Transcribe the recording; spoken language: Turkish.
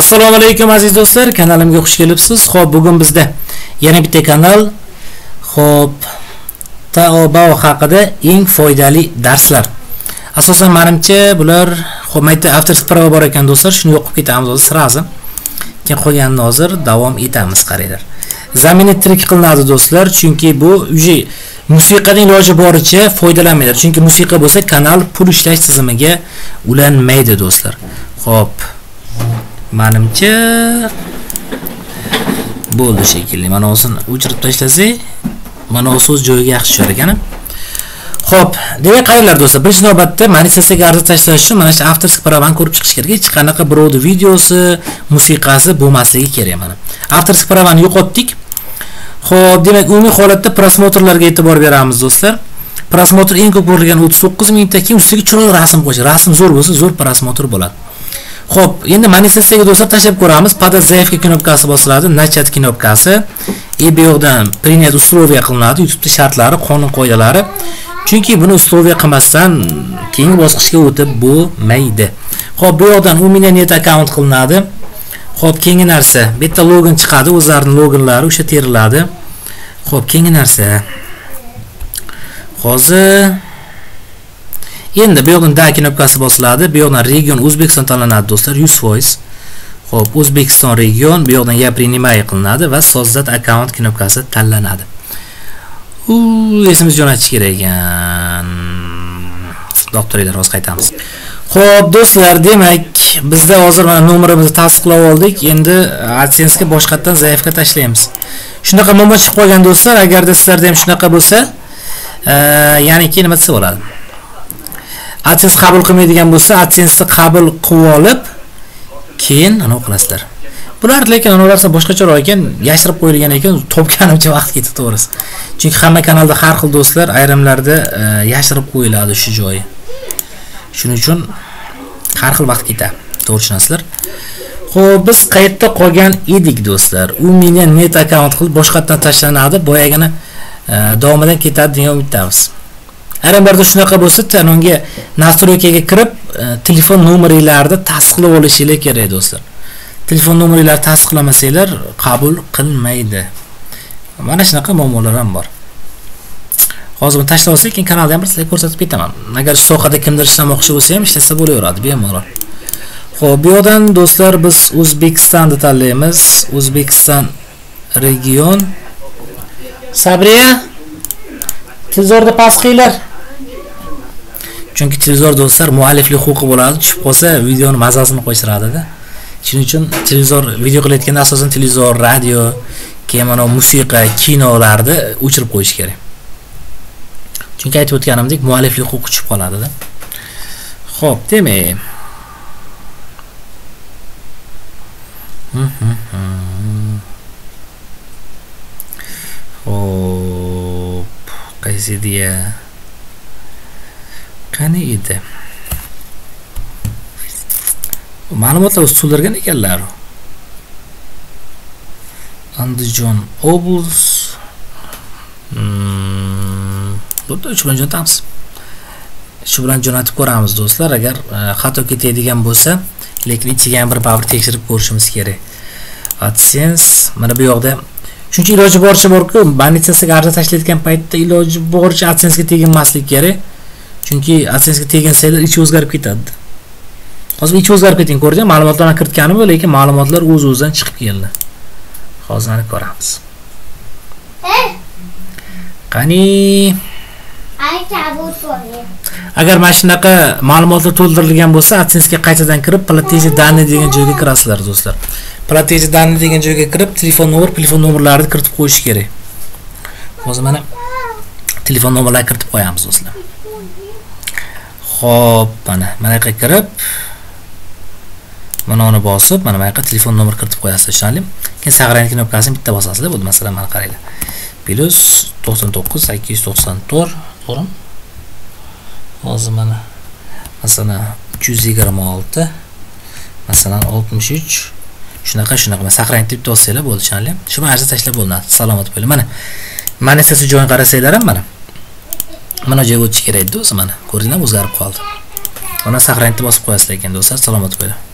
Assalomu alaykum aziz do'stlar, kanalimga xush kelibsiz. Xo'p, bugun bizda yana bitta kanal. Xo'p, taobao haqida eng foydali darslar. Asosan menimcha bular, xo'p, mayda after sprava bor ekan do'stlar, shuni yoqib ketamiz hozir srazi. Keyin qolganini hozir davom etamiz, qaranglar. Zaminni tirik qilinadi do'stlar, chunki bu uji musiqaning iloji boricha foydalanmaydi. Chunki musiqa bo'lsa, kanal pul ishlash tizimiga ulanmaydi do'stlar. Xo'p, menimcha bo'ldi shekilli. Mana o'zini o'chirib tashlasak, mana so'z joyiga yaxshi tushar ekan. Xo'p, demak qaranglar do'stlar, birinchi navbatda monetizatsiyaga ariza tashlash uchun mana shu Afterski Pro'ni ko'rib chiqish kerak. Hech qanaqa birodi videosi, musiqasi bo'lmasligi kerak mana. Afterski Pro'ni yo'qotdik. Xo'p, demak umumiy holatda prosmotrlarga e'tibor beramiz do'stlar. Prosmotr eng ko'p ko'rilgan 39 mingta, kim ustiga chiroyli rasm qo'yish. Rasm zo'r bo'lsa, zo'r prosmotr bo'ladi. Xo'p, endi monetizatsiyaga do'stlar tashlab ko'ramiz. Podazayevka knopkasi bosiladi, nachat knopkasi. EBO'dan принять условия qilinadi, YouTube'da shartlari, qonun qoidalari. Chunki buni условия qilmasdan keyingi bosqichga o'tib bo'lmaydi. Xo'p, bu yoqdan Uminet account qilinadi. Xo'p, keyingi narsa, bu yerda login chiqadi, o'zlarining loginlari o'sha teriladi. Xo'p, keyingi narsa. Hozir endi bu yoqdan da knopkasi bosiladi, bu yoqdan region O'zbekiston tanlanadi do'stlar 100%. Xo'p, O'zbekiston region, bu yoqdan ya принимай qilinadi va so'zlat account knopkasi tanlanadi. U esimiz jo'natish kerak ekan. Doktorlar roz qaytamiz. Xo'p do'stlar, demak bizda hozir mana nomerimizni tasdiqlab oldik. Endi AdSense ga boshqatdan zaifga tashlaymiz. Shunaqa nomor chiqib qolgan do'stlar, agarda sizlarda ham shunaqa bo'lsa, ya'ni keyin nima desa bo'ladi? AdSense qabul qilmaydigan bo'lsa, AdSense qabul qilib olib, keyin ana o'qilasizlar. Bular lekin ularsa boshqacharoq ekan, yashirib qo'yilgan ekan, topganimcha vaqt ketdi to'g'risi. Chunki hamma kanalda har xil do'stlar ayrimlarda yashirib qo'yiladi shu joyi. Shuning uchun har xil vaqt ketadi, to'g'ri tushunasizlar. Xo'p, biz qayerda qolgan edik do'stlar? U meni net account qilib boshqatdan tashlanadi, boyagini davomidan ketadi degan umiddamiz. Ayrimlarda shunaqa bo'lsa, unga nastroykaga kirib, telefon nomerlarini tasdiqlab olishingiz kerak do'stlar. Telefon nomerlarini tasdiqlamasanglar qabul qilmaydi. Mana shunaqa muammolar ham bor. Hozir buni tashlab olsak, keyin kanalda ham bir sizlarga ko'rsatib ketaman. Agar shu sohada kimdir ishlamoqchi bo'lsa ham ishlasa bo'laveradi, bemalol. Xo'p, bu yerdan do'stlar biz O'zbekistonni tanlaymiz. O'zbekiston region. Sabriya, televizorda pas qilinglar. Chunki televizor do'stlar mualliflik huquqi bo'ladi, tushib qolsa videoni mazasini qo'yishiradi-da. Shuning uchun televizor video qilayotganda asosan televizor, radio, keyin mana musiqa, kinolarni o'chirib qo'yish kerak. Chunki aytib o'tganimdek, mualliflik huquqi tushib qoladi-da. Xo'p, demak. Xo'p, qaysidiya? Qani edi. Ma'lumotlar ustulargan ekanlar. Andijon obls. Bunda 3 bilan jo'natamiz. Shu bilan jo'natib ko'ramiz do'stlar. Agar xato ketadigan bo'lsa, lekin ichiga ham bir tekshirib ko'rishimiz kerak. AdSense mana bu yoqda. Chunki iloji boricha bor-ku, monetizatsiyaga ariza tashlayotgan paytda iloji boricha AdSense ga teginmaslik kerak. Chunki AdSense ga teginsanglar ichi o'zgarib ketadi. Hozir ichi o'zgarib ketgan ko'rdingizmi? Ma'lumotlarni kiritganim, lekin ma'lumotlar o'z-o'zidan chiqib keldi. Hozir ana ko'ramiz. Qani agar mana shunaqa ma'lumotlar to'ldirilgan bo'lsa, AdSense ga qaytadan kirib, platejni danni degan joyga kirasizlar do'stlar. Platejni danni degan joyga kirib, telefon nomerlarini kiritib qo'yish kerak. Hozir mana telefon nomerlarini kiritib qo'yamiz do'stlar. Xo'p, mana qayerga kirib, mana uni bosib, mana qayerga telefon nomer kiritib qo'yasiz, tushunarlimi? Keyin saqlangan knopkasini bitta bosasizlar, bo'ldi. Masalan, mana qaranglar. Plus 99 894, to'g'rimi? Hozir mana masalan 326, masalan 63, shunaqa saqlangan deb to'sanglar bo'ldi, tushunarlimi? Shu bilan ariza tashlab bo'ladi. Salomat bo'ling. Mana monetizatsiya joyini qarasanglar ham mana. Mana joyga o'tish kerak edi, o'zi mana. Ko'rdingizmi, o'zgarib qoldi. Mana saqlanib bosib qo'yasizlar ekan do'stlar, salomat bo'ling.